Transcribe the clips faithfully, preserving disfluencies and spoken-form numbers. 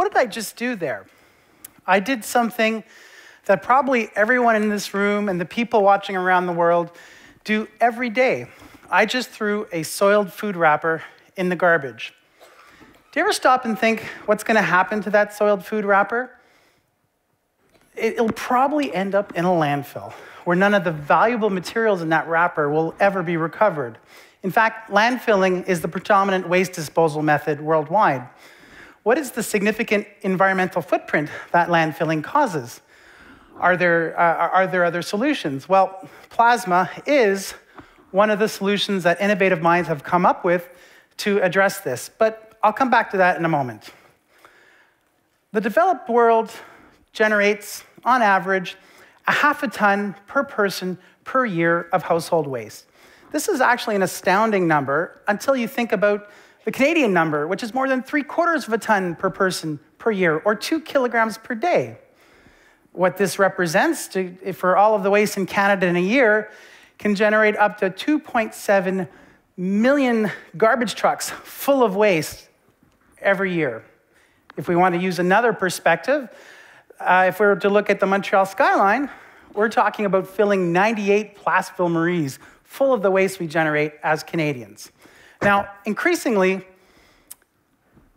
what did I just do there? I did something that probably everyone in this room and the people watching around the world do every day. I just threw a soiled food wrapper in the garbage. Do you ever stop and think what's going to happen to that soiled food wrapper? It'll probably end up in a landfill where none of the valuable materials in that wrapper will ever be recovered. In fact, landfilling is the predominant waste disposal method worldwide. What is the significant environmental footprint that landfilling causes? Are there, uh, are there other solutions? Well, plasma is one of the solutions that innovative minds have come up with to address this, but I'll come back to that in a moment. The developed world generates, on average, a half a ton per person per year of household waste. This is actually an astounding number until you think about the Canadian number, which is more than three quarters of a ton per person per year, or two kilograms per day. What this represents to, for all of the waste in Canada in a year can generate up to two point seven million garbage trucks full of waste every year. If we want to use another perspective, uh, if we were to look at the Montreal skyline, we're talking about filling ninety-eight Placeville Maries full of the waste we generate as Canadians. Now, increasingly,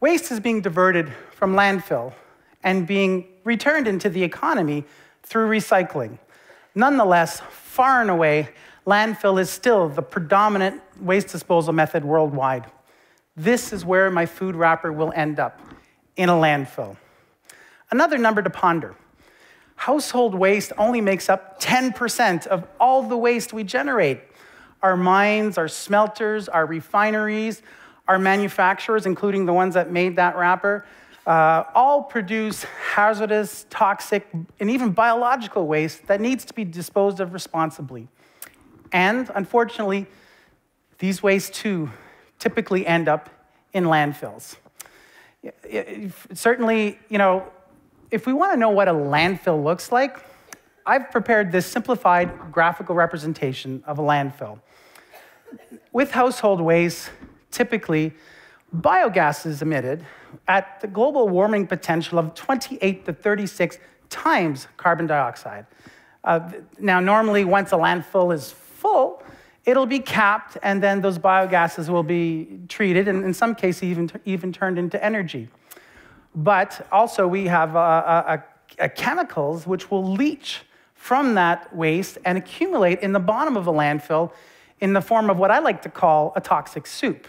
waste is being diverted from landfill and being returned into the economy through recycling. Nonetheless, far and away, landfill is still the predominant waste disposal method worldwide. This is where my food wrapper will end up, in a landfill. Another number to ponder. Household waste only makes up ten percent of all the waste we generate. Our mines, our smelters, our refineries, our manufacturers, including the ones that made that wrapper, uh, all produce hazardous, toxic, and even biological waste that needs to be disposed of responsibly. And unfortunately, these wastes too typically end up in landfills. Certainly, you know, if we want to know what a landfill looks like, I've prepared this simplified graphical representation of a landfill. With household waste, typically, biogas is emitted at the global warming potential of twenty-eight to thirty-six times carbon dioxide. Uh, now, normally, once a landfill is full, it'll be capped, and then those biogases will be treated, and in some cases, even, even turned into energy. But also, we have a, a, a chemicals which will leach from that waste and accumulate in the bottom of a landfill in the form of what I like to call a toxic soup.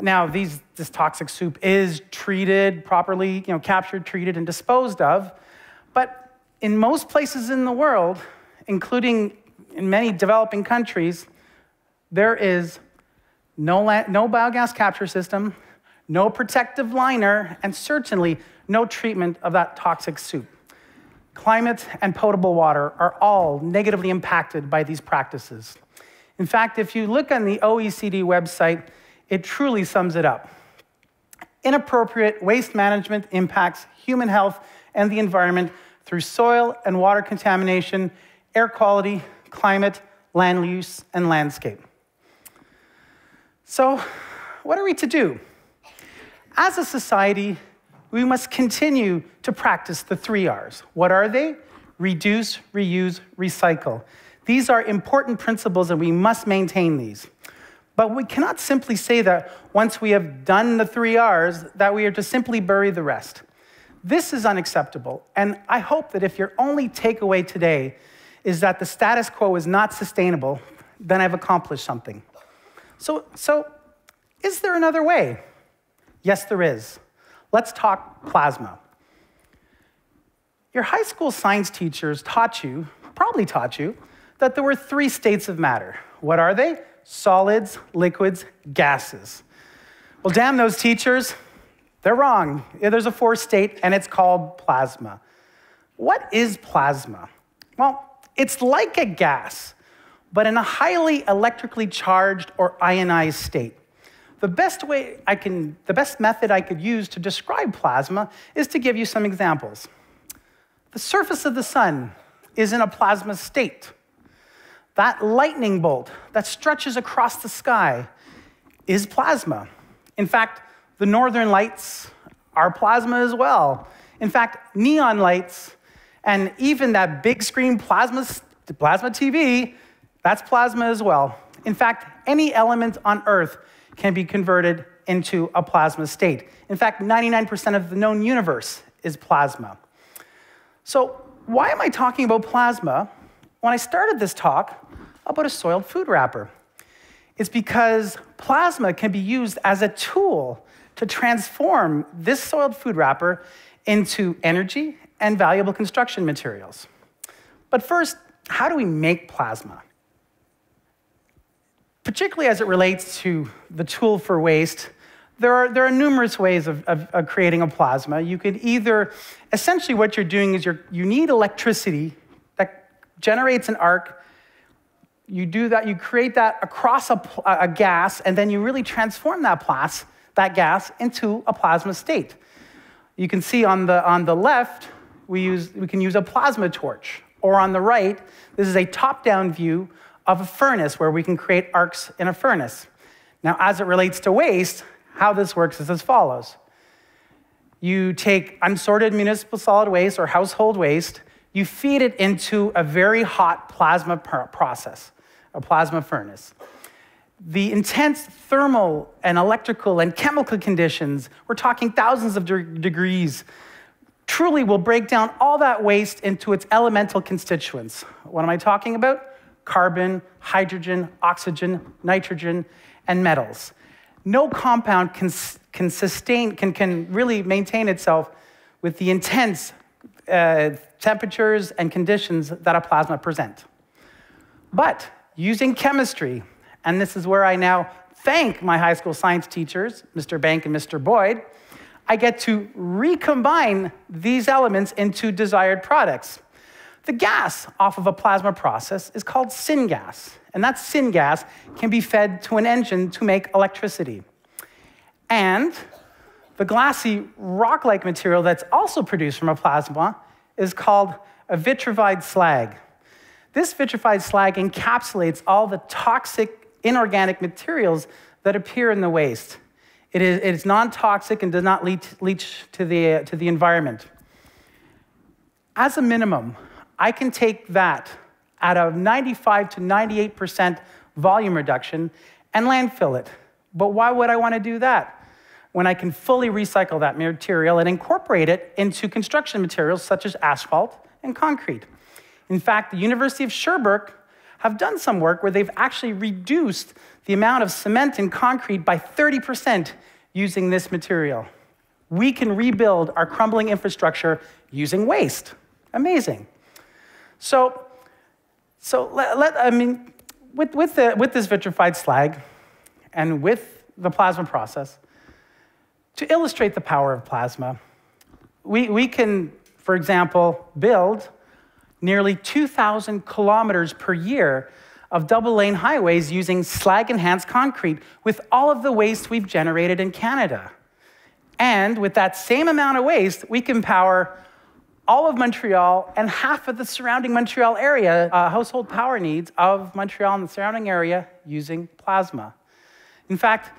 Now, these, this toxic soup is treated properly, you know, captured, treated, and disposed of. But in most places in the world, including in many developing countries, there is no, no biogas capture system, no protective liner, and certainly no treatment of that toxic soup. Climate and potable water are all negatively impacted by these practices. In fact, if you look on the O E C D website, it truly sums it up. Inappropriate waste management impacts human health and the environment through soil and water contamination, air quality, climate, land use, and landscape. So, what are we to do? As a society, we must continue to practice the three R's. What are they? Reduce, reuse, recycle. These are important principles, and we must maintain these. But we cannot simply say that once we have done the three R's, that we are to simply bury the rest. This is unacceptable, and I hope that if your only takeaway today is that the status quo is not sustainable, then I've accomplished something. So, so is there another way? Yes, there is. Let's talk plasma. Your high school science teachers taught you, probably taught you, that there were three states of matter. What are they? Solids, liquids, gases. Well, damn those teachers. They're wrong. There's a fourth state, and it's called plasma. What is plasma? Well, it's like a gas, but in a highly electrically charged or ionized state. The best way I can, the best method I could use to describe plasma is to give you some examples. The surface of the sun is in a plasma state. That lightning bolt that stretches across the sky is plasma. In fact, the northern lights are plasma as well. In fact, neon lights and even that big screen plasma, plasma T V, that's plasma as well. In fact, any element on Earth can be converted into a plasma state. In fact, ninety-nine percent of the known universe is plasma. So why am I talking about plasma when I started this talk about a soiled food wrapper? It's because plasma can be used as a tool to transform this soiled food wrapper into energy and valuable construction materials. But first, how do we make plasma? Particularly as it relates to the tool for waste, there are, there are numerous ways of, of, of creating a plasma. You could either, essentially what you're doing is you're, you need electricity that generates an arc. You do that, you create that across a, a gas, and then you really transform that, plas, that gas into a plasma state. You can see on the, on the left, we, use, we can use a plasma torch. Or on the right, this is a top-down view of a furnace where we can create arcs in a furnace. Now, as it relates to waste, how this works is as follows. You take unsorted municipal solid waste or household waste, you feed it into a very hot plasma process, a plasma furnace. The intense thermal and electrical and chemical conditions, we're talking thousands of de- degrees, truly will break down all that waste into its elemental constituents. What am I talking about? Carbon, hydrogen, oxygen, nitrogen, and metals. No compound can, can sustain, can, can really maintain itself with the intense uh, temperatures and conditions that a plasma present. But using chemistry, and this is where I now thank my high school science teachers, Mister Bank and Mister Boyd, I get to recombine these elements into desired products. The gas off of a plasma process is called syngas, and that syngas can be fed to an engine to make electricity. And the glassy rock-like material that's also produced from a plasma is called a vitrified slag. This vitrified slag encapsulates all the toxic inorganic materials that appear in the waste. It is, it is non-toxic and does not leach, leach to the, uh, to the environment. As a minimum, I can take that at a ninety-five to ninety-eight percent volume reduction and landfill it. But why would I want to do that when I can fully recycle that material and incorporate it into construction materials such as asphalt and concrete? In fact, the University of Sherbrooke have done some work where they've actually reduced the amount of cement and concrete by thirty percent using this material. We can rebuild our crumbling infrastructure using waste. Amazing. So, so let, let, I mean, with, with, the, with this vitrified slag and with the plasma process, to illustrate the power of plasma, we, we can, for example, build nearly two thousand kilometers per year of double-lane highways using slag-enhanced concrete with all of the waste we've generated in Canada. And with that same amount of waste, we can power all of Montreal and half of the surrounding Montreal area, uh, household power needs of Montreal and the surrounding area using plasma. In fact,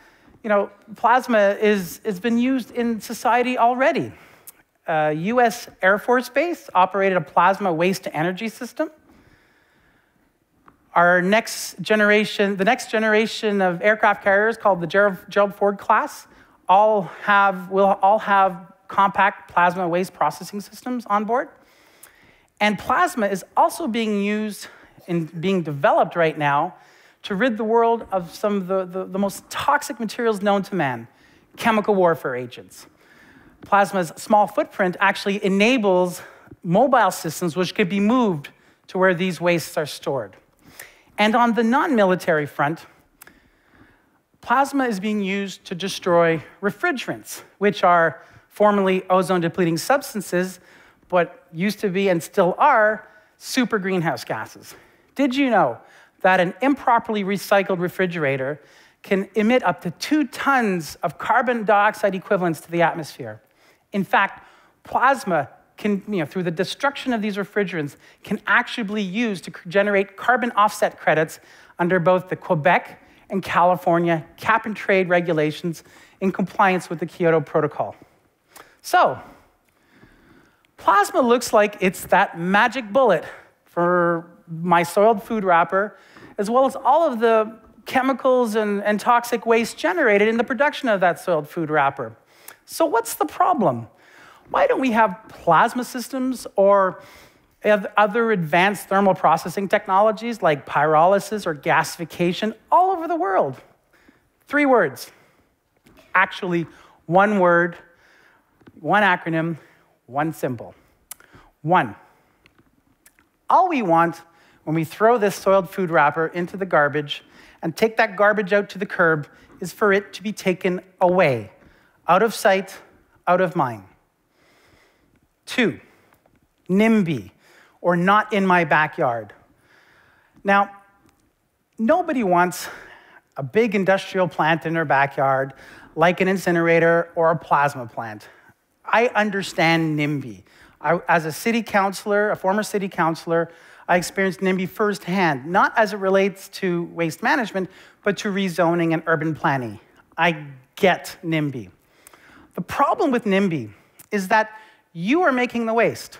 you know, plasma is, has been used in society already. Uh, U S Air Force Base operated a plasma waste-to-energy system. Our next generation, the next generation of aircraft carriers called the Gerald, Gerald Ford class, all have, will all have compact plasma waste processing systems on board. And plasma is also being used and being developed right now to rid the world of some of the, the, the most toxic materials known to man, chemical warfare agents. Plasma's small footprint actually enables mobile systems which could be moved to where these wastes are stored. And on the non-military front, plasma is being used to destroy refrigerants, which are formerly ozone-depleting substances, but used to be and still are super greenhouse gases. Did you know that an improperly recycled refrigerator can emit up to two tons of carbon dioxide equivalents to the atmosphere? In fact, plasma can, you know, through the destruction of these refrigerants, can actually be used to generate carbon offset credits under both the Quebec and California cap-and-trade regulations in compliance with the Kyoto Protocol. So, plasma looks like it's that magic bullet for my soiled food wrapper, as well as all of the chemicals and, and toxic waste generated in the production of that soiled food wrapper. So what's the problem? Why don't we have plasma systems or other advanced thermal processing technologies like pyrolysis or gasification all over the world? Three words. Actually, one word, one acronym, one symbol. One. All we want when we throw this soiled food wrapper into the garbage and take that garbage out to the curb is for it to be taken away, out of sight, out of mind. Two, NIMBY, or not in my backyard. Now, nobody wants a big industrial plant in their backyard, like an incinerator or a plasma plant. I understand NIMBY. I, as a city councilor, a former city councilor, I experienced NIMBY firsthand, not as it relates to waste management, but to rezoning and urban planning. I get NIMBY. The problem with NIMBY is that you are making the waste.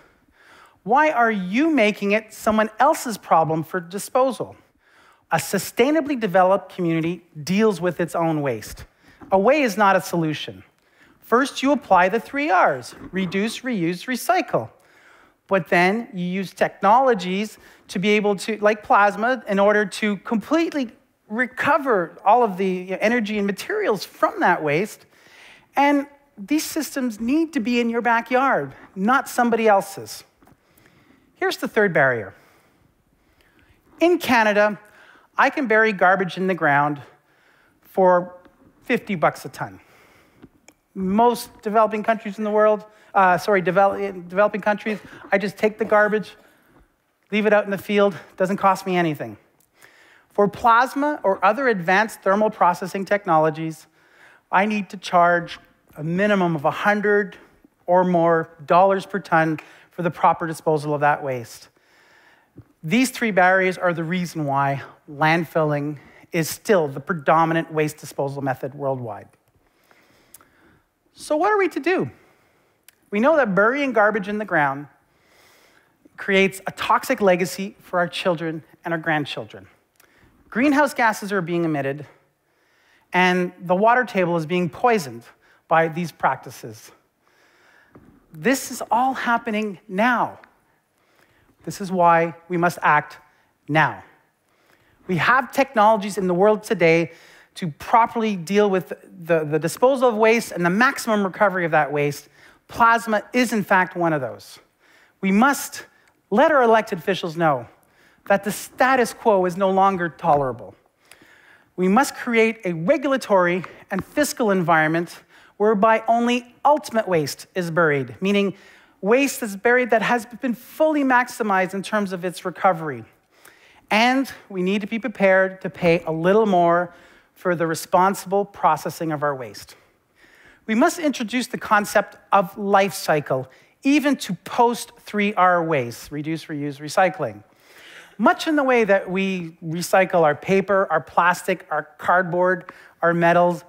Why are you making it someone else's problem for disposal? A sustainably developed community deals with its own waste. Away is not a solution. First, you apply the three R's, reduce, reuse, recycle. But then you use technologies to be able to, like plasma, in order to completely recover all of the energy and materials from that waste. And these systems need to be in your backyard, not somebody else's. Here's the third barrier. In Canada, I can bury garbage in the ground for fifty bucks a ton. Most developing countries in the world, uh, sorry, develop, developing countries, I just take the garbage, leave it out in the field, doesn't cost me anything. For plasma or other advanced thermal processing technologies, I need to charge a minimum of one hundred or more dollars per ton for the proper disposal of that waste. These three barriers are the reason why landfilling is still the predominant waste disposal method worldwide. So what are we to do? We know that burying garbage in the ground creates a toxic legacy for our children and our grandchildren. Greenhouse gases are being emitted, and the water table is being poisoned by these practices. This is all happening now. This is why we must act now. We have technologies in the world today to properly deal with the, the disposal of waste and the maximum recovery of that waste. Plasma is, in fact, one of those. We must let our elected officials know that the status quo is no longer tolerable. We must create a regulatory and fiscal environment whereby only ultimate waste is buried, meaning waste that's buried that has been fully maximized in terms of its recovery. And we need to be prepared to pay a little more for the responsible processing of our waste. We must introduce the concept of life cycle, even to post three R waste, reduce, reuse, recycling. Much in the way that we recycle our paper, our plastic, our cardboard, our metals,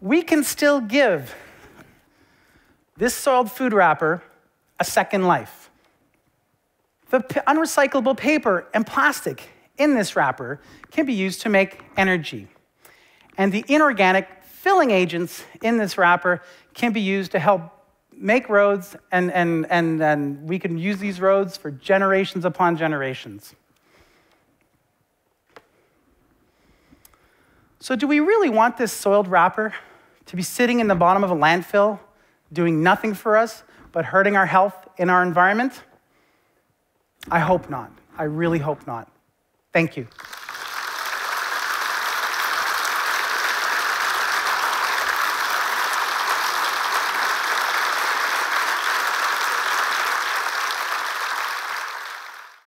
we can still give this soiled food wrapper a second life. The unrecyclable paper and plastic in this wrapper can be used to make energy. And the inorganic filling agents in this wrapper can be used to help make roads, and, and, and, and we can use these roads for generations upon generations. So do we really want this soiled wrapper to be sitting in the bottom of a landfill, doing nothing for us, but hurting our health and our environment? I hope not. I really hope not. Thank you.